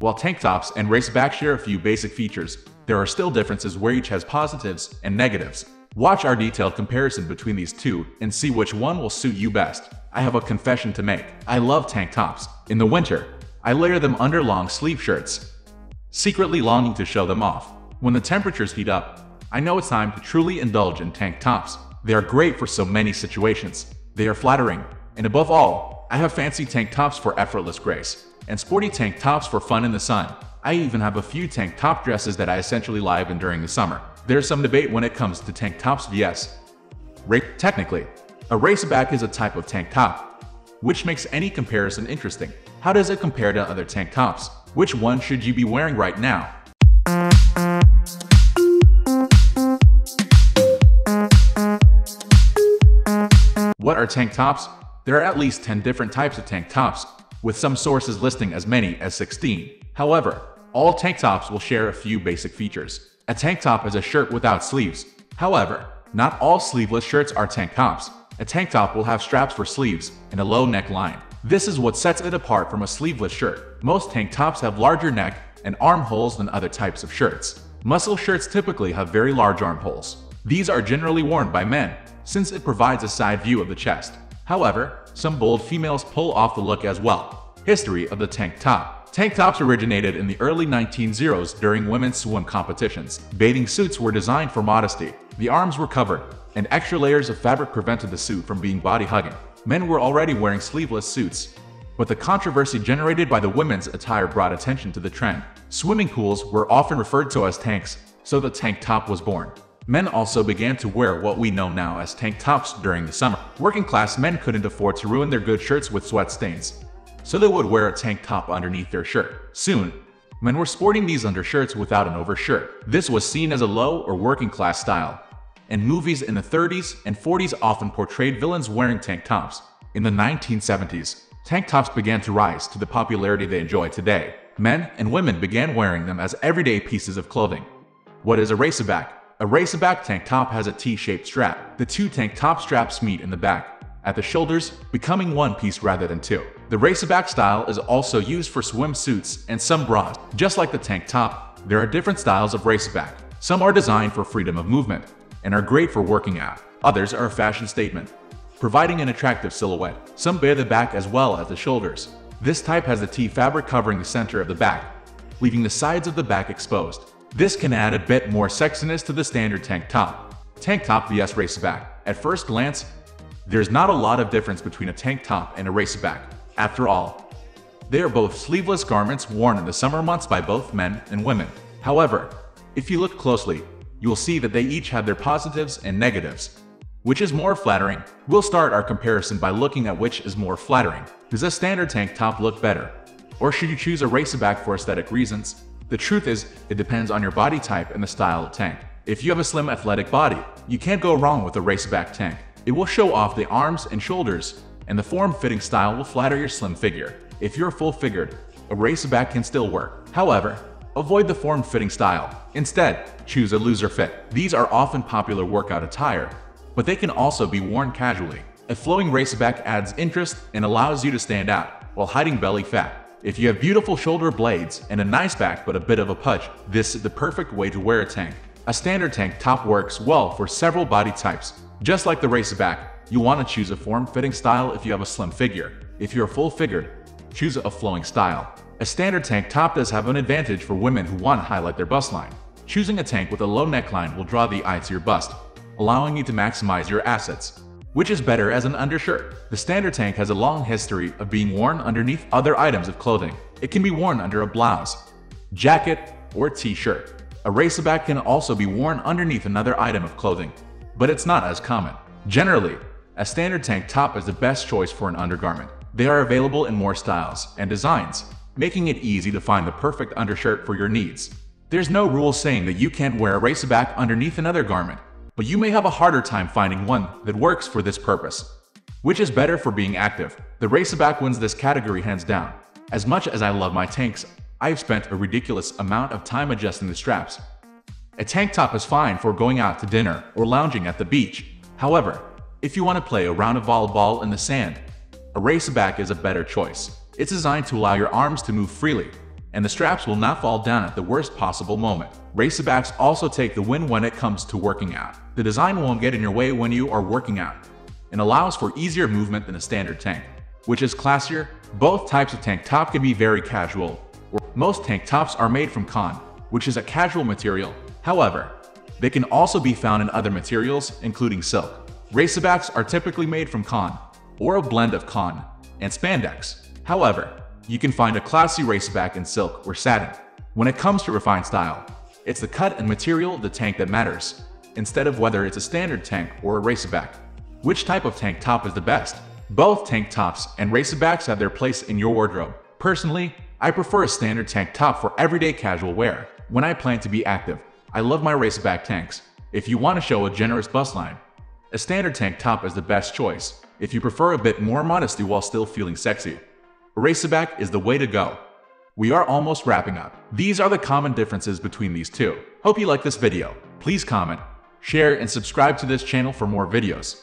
While tank tops and raceback share a few basic features, there are still differences where each has positives and negatives. Watch our detailed comparison between these two and see which one will suit you best. I have a confession to make. I love tank tops. In the winter, I layer them under long sleeve shirts, secretly longing to show them off. When the temperatures heat up, I know it's time to truly indulge in tank tops. They are great for so many situations. They are flattering, and above all, I have fancy tank tops for effortless grace, and sporty tank tops for fun in the sun. I even have a few tank top dresses that I essentially live in during the summer. There's some debate when it comes to tank tops vs. raceback. Technically, a raceback is a type of tank top, which makes any comparison interesting. How does it compare to other tank tops? Which one should you be wearing right now? What are tank tops? There are at least 10 different types of tank tops, with some sources listing as many as 16. However, all tank tops will share a few basic features. A tank top is a shirt without sleeves. However, not all sleeveless shirts are tank tops. A tank top will have straps for sleeves and a low neckline. This is what sets it apart from a sleeveless shirt. Most tank tops have larger neck and armholes than other types of shirts. Muscle shirts typically have very large armholes. These are generally worn by men, since it provides a side view of the chest. However, some bold females pull off the look as well. History of the tank top. Tank tops originated in the early 1900s during women's swim competitions. Bathing suits were designed for modesty. The arms were covered, and extra layers of fabric prevented the suit from being body-hugging. Men were already wearing sleeveless suits, but the controversy generated by the women's attire brought attention to the trend. Swimming pools were often referred to as tanks, so the tank top was born. Men also began to wear what we know now as tank tops during the summer. Working-class men couldn't afford to ruin their good shirts with sweat stains, so they would wear a tank top underneath their shirt. Soon, men were sporting these undershirts without an overshirt. This was seen as a low or working-class style, and movies in the 30s and 40s often portrayed villains wearing tank tops. In the 1970s, tank tops began to rise to the popularity they enjoy today. Men and women began wearing them as everyday pieces of clothing. What is a raceback? A raceback tank top has a T-shaped strap. The two tank top straps meet in the back, at the shoulders, becoming one piece rather than two. The raceback style is also used for swimsuits and some bras. Just like the tank top, there are different styles of raceback. Some are designed for freedom of movement and are great for working out. Others are a fashion statement, providing an attractive silhouette. Some bear the back as well as the shoulders. This type has the T fabric covering the center of the back, leaving the sides of the back exposed. This can add a bit more sexiness to the standard tank top. Tank top vs raceback. At first glance, there's not a lot of difference between a tank top and a raceback. After all, they are both sleeveless garments worn in the summer months by both men and women. However, if you look closely, you'll see that they each have their positives and negatives. Which is more flattering? We'll start our comparison by looking at which is more flattering. Does a standard tank top look better? Or should you choose a raceback for aesthetic reasons? The truth is, it depends on your body type and the style of tank. If you have a slim athletic body, you can't go wrong with a raceback tank. It will show off the arms and shoulders, and the form-fitting style will flatter your slim figure. If you're full-figured, a raceback can still work. However, avoid the form-fitting style. Instead, choose a looser fit. These are often popular workout attire, but they can also be worn casually. A flowing raceback adds interest and allows you to stand out while hiding belly fat. If you have beautiful shoulder blades and a nice back but a bit of a pudge, this is the perfect way to wear a tank. A standard tank top works well for several body types. Just like the raceback, you want to choose a form-fitting style if you have a slim figure. If you're full-figured, choose a flowing style. A standard tank top does have an advantage for women who want to highlight their bust line. Choosing a tank with a low neckline will draw the eye to your bust, allowing you to maximize your assets. Which is better as an undershirt? The standard tank has a long history of being worn underneath other items of clothing. It can be worn under a blouse, jacket, or t-shirt. A raceback can also be worn underneath another item of clothing, but it's not as common. Generally, a standard tank top is the best choice for an undergarment. They are available in more styles and designs, making it easy to find the perfect undershirt for your needs. There's no rule saying that you can't wear a raceback underneath another garment, but you may have a harder time finding one that works for this purpose. Which is better for being active? The raceback wins this category hands down. As much as I love my tanks, I've spent a ridiculous amount of time adjusting the straps. A tank top is fine for going out to dinner or lounging at the beach. However, if you want to play a round of volleyball in the sand, a raceback is a better choice. It's designed to allow your arms to move freely, and the straps will not fall down at the worst possible moment. Racerbacks also take the win when it comes to working out. The design won't get in your way when you are working out and allows for easier movement than a standard tank, which is classier. Both types of tank top can be very casual. Most tank tops are made from cotton, which is a casual material. However, they can also be found in other materials, including silk. Racerbacks are typically made from cotton, or a blend of cotton and spandex. However, you can find a classy racerback in silk or satin. When it comes to refined style, it's the cut and material of the tank that matters, instead of whether it's a standard tank or a racerback. Which type of tank top is the best? Both tank tops and racerbacks have their place in your wardrobe. Personally, I prefer a standard tank top for everyday casual wear. When I plan to be active, I love my racerback tanks. If you want to show a generous bust line, a standard tank top is the best choice. If you prefer a bit more modesty while still feeling sexy, a racerback is the way to go. We are almost wrapping up. These are the common differences between these two. Hope you like this video. Please comment, share, and subscribe to this channel for more videos.